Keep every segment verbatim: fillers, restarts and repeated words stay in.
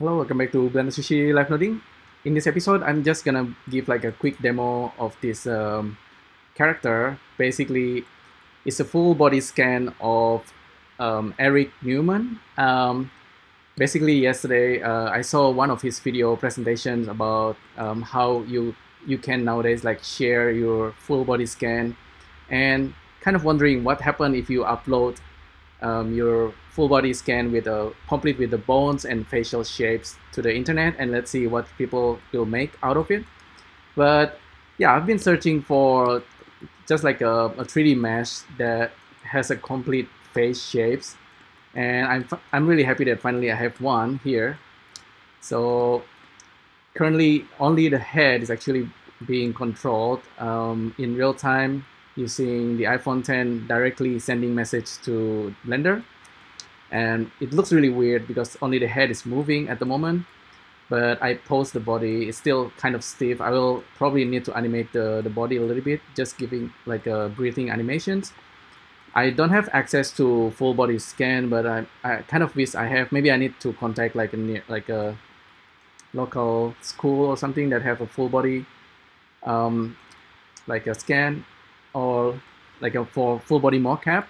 Hello, welcome back to Blender Sushi Live Loading. In this episode, I'm just gonna give like a quick demo of this um, character. Basically, it's a full body scan of um, Eric Neumann. Um, basically, yesterday uh, I saw one of his video presentations about um, how you you can nowadays like share your full body scan, and kind of wondering what happened if you upload Um, your full body scan with a complete with the bones and facial shapes to the internet, and let's see what people will make out of it. But yeah, I've been searching for just like a, a three D mesh that has a complete face shapes, and I'm I'm really happy that finally I have one here. So currently only the head is actually being controlled um, in real time, using the iPhone ten directly sending message to Blender. And it looks really weird because only the head is moving at the moment, but I pose the body, it's still kind of stiff. I will probably need to animate the, the body a little bit, just giving like a breathing animations. I don't have access to full body scan, but I, I kind of wish I have. Maybe I need to contact like a, like a local school or something that have a full body um, like a scan, or like a for full body mocap.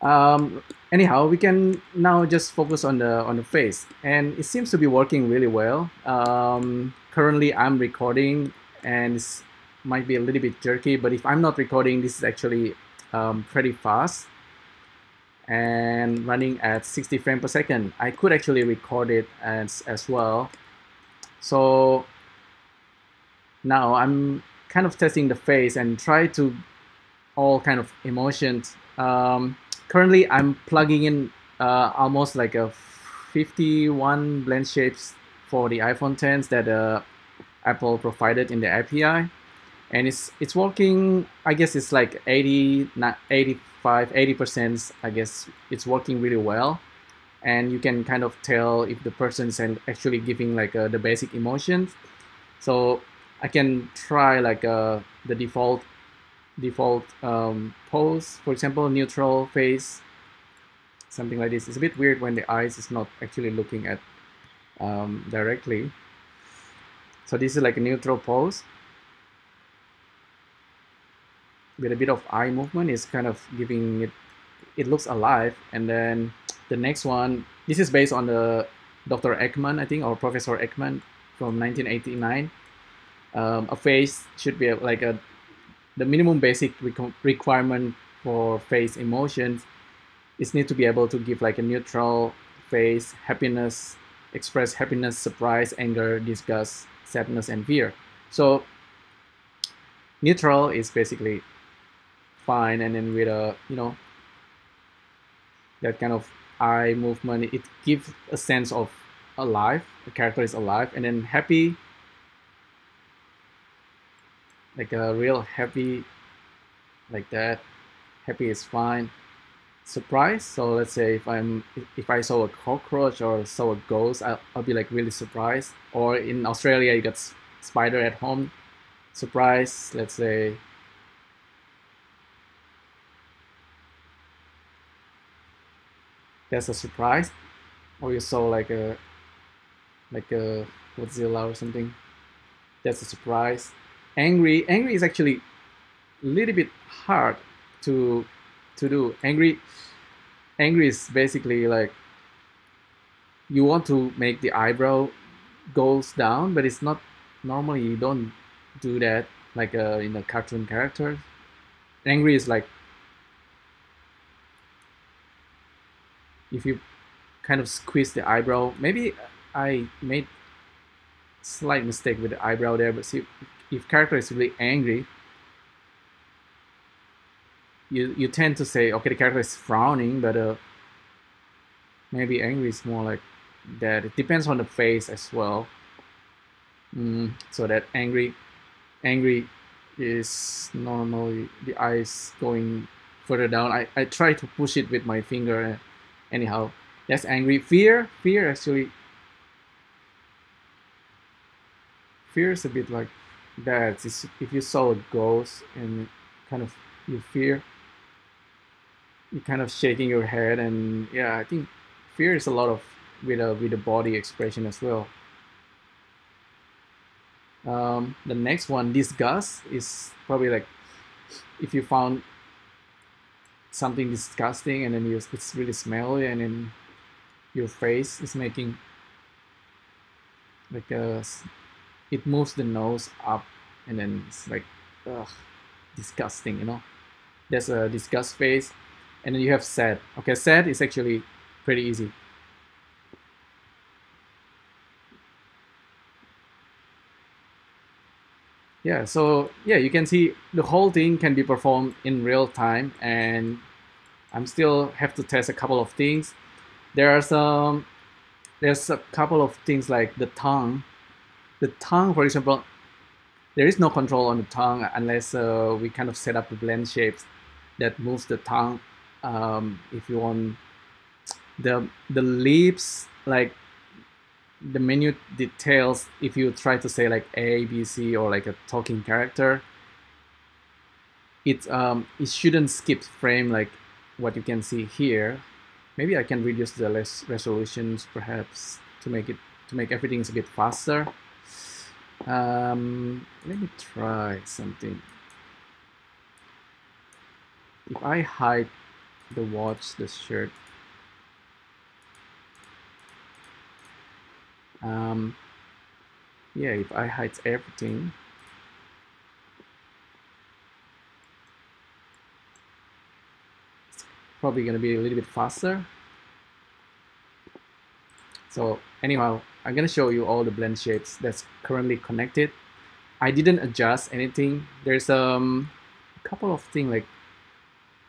Um, anyhow, we can now just focus on the on the face, and it seems to be working really well. Um, currently, I'm recording, and it might be a little bit jerky, but if I'm not recording, this is actually um, pretty fast and running at sixty frames per second. I could actually record it as as well. So now I'm kind of testing the face and try to all kind of emotions. Um, currently, I'm plugging in uh, almost like a fifty-one blend shapes for the iPhone tens that uh, Apple provided in the A P I, and it's it's working. I guess it's like eighty, not eighty-five, eighty percent. I guess it's working really well, and you can kind of tell if the person's actually giving like uh, the basic emotions. So I can try like uh, the default default um, pose, for example, neutral face, something like this. It's a bit weird when the eyes is not actually looking at um, directly. So this is like a neutral pose with a bit of eye movement. It's kind of giving it, it looks alive. And then the next one, this is based on the Doctor Ekman, I think, or Professor Ekman from nineteen eighty-nine. Um, a face should be like a the minimum basic requ requirement for face emotions is need to be able to give like a neutral face, happiness, express happiness, surprise, anger, disgust, sadness, and fear. So neutral is basically fine, and then with a, you know, that kind of eye movement, it gives a sense of alive, the character is alive. And then happy, like a real happy, like that. Happy is fine. Surprise. So let's say if I'm if I saw a cockroach or saw a ghost, I'll, I'll be like really surprised. Or in Australia, you got spider at home. Surprise. Let's say that's a surprise. Or you saw like a like a Godzilla or something. That's a surprise. Angry, angry is actually a little bit hard to to do. Angry, angry is basically like you want to make the eyebrow goes down, but it's not normally, you don't do that like uh, in a cartoon character. Angry is like if you kind of squeeze the eyebrow. Maybe I made a slight mistake with the eyebrow there, but see, if character is really angry, you you tend to say, okay, the character is frowning, but uh, maybe angry is more like that. It depends on the face as well. Mm, so that angry, angry is normally the eyes going further down. I, I try to push it with my finger. Anyhow, that's angry. Fear, fear actually, fear is a bit like that. It's if you saw a ghost and kind of you fear, you kind of shaking your head. And yeah, I think fear is a lot of with a with a body expression as well. Um, the next one, disgust, is probably like if you found something disgusting and then you, it's really smelly and then your face is making like a, it moves the nose up and then it's like, ugh, disgusting, you know. There's a disgust face, and then you have sad. Okay, sad is actually pretty easy. Yeah, so yeah, you can see the whole thing can be performed in real time, and I'm still have to test a couple of things. There are some, there's a couple of things like the tongue. The tongue, for example, there is no control on the tongue unless uh, we kind of set up the blend shapes that moves the tongue. Um, if you want the the lips, like the menu details, if you try to say like A, B, C, or like a talking character, it um it shouldn't skip frame like what you can see here. Maybe I can reduce the less resolutions perhaps to make it to make everything a bit faster. Um, let me try something. If I hide the watch, the shirt. Um, yeah, if I hide everything, it's probably gonna be a little bit faster. So anyhow, I'm gonna show you all the blend shapes that's currently connected. I didn't adjust anything. There's um, a couple of things like,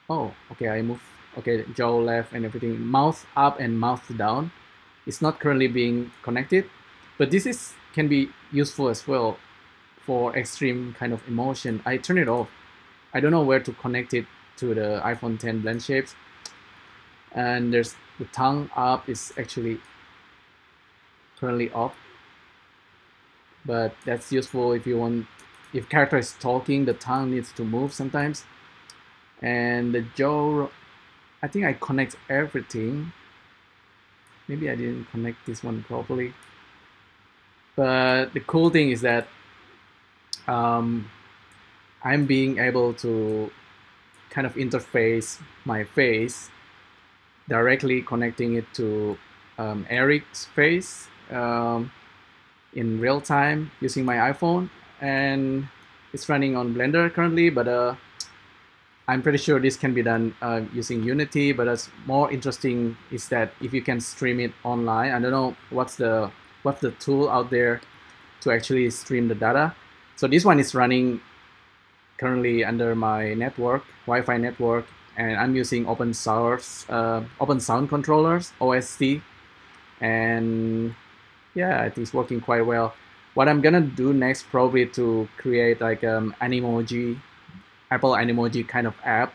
oh, okay, I move, okay, jaw left and everything, mouth up and mouth down. It's not currently being connected, but this is can be useful as well for extreme kind of emotion. I turn it off. I don't know where to connect it to the iPhone ten blend shapes. And there's the tongue up is actually currently off, but that's useful if you want, if character is talking, the tongue needs to move sometimes. And the jaw, I think I connect everything. Maybe I didn't connect this one properly. But the cool thing is that um, I'm being able to kind of interface my face, directly connecting it to um, Eric's face um, in real time using my iPhone. And it's running on Blender currently, but uh, I'm pretty sure this can be done uh, using Unity, but what's more interesting is that if you can stream it online. I don't know what's the what's the tool out there to actually stream the data. So this one is running currently under my network, Wi-Fi network, and I'm using open source, uh, open sound controllers, O S C, and yeah, I think it's working quite well. What I'm gonna do next probably to create like um, Animoji. Apple Animoji kind of app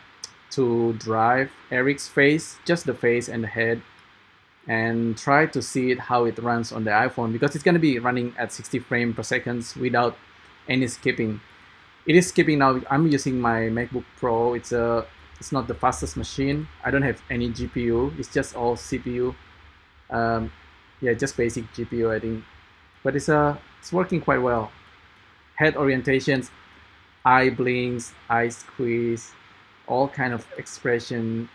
to drive Eric's face, just the face and the head, and try to see it how it runs on the iPhone, because it's going to be running at sixty frames per second without any skipping. It is skipping now. I'm using my MacBook Pro. It's a, it's not the fastest machine. I don't have any G P U. It's just all C P U. Um, yeah, just basic G P U, I think. But it's a, it's working quite well. Head orientations, eye blinks, eye squeeze, all kind of expression.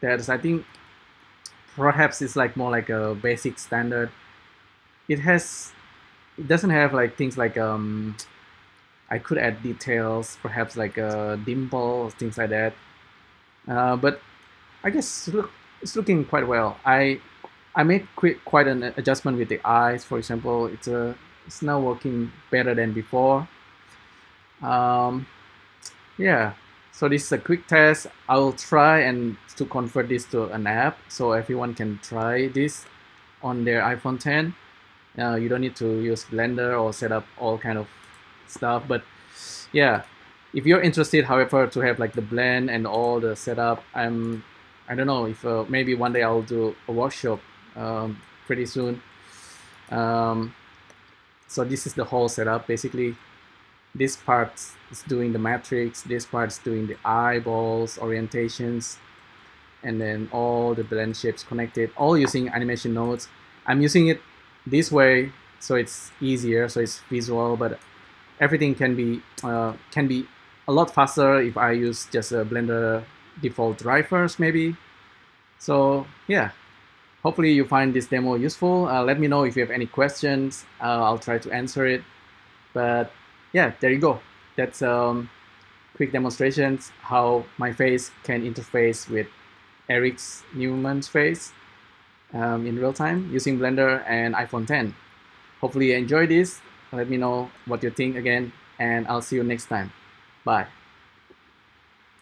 That's, I think, perhaps it's like more like a basic standard. It has, it doesn't have like things like um, I could add details, perhaps like a dimple, things like that. Uh, but I guess look, it's looking quite well. I I made quick, quite an adjustment with the eyes, for example. It's a, it's now working better than before. Um, yeah, so this is a quick test. I will try and to convert this to an app so everyone can try this on their iPhone ten. Uh, you don't need to use Blender or set up all kind of stuff, but yeah, if you're interested, however, to have like the blend and all the setup, I'm, I don't know if uh, maybe one day I'll do a workshop um, pretty soon. Um, so this is the whole setup basically. This part is doing the matrix, this part is doing the eyeballs, orientations, and then all the blend shapes connected, all using animation nodes. I'm using it this way, so it's easier, so it's visual, but everything can be uh, can be a lot faster if I use just a Blender default drivers maybe. So yeah, hopefully you find this demo useful. Uh, let me know if you have any questions. Uh, I'll try to answer it. But yeah, there you go. That's um, quick demonstrations how my face can interface with Eric Neumann's face um, in real time using Blender and iPhone ten. Hopefully you enjoy this. Let me know what you think again, and I'll see you next time. Bye.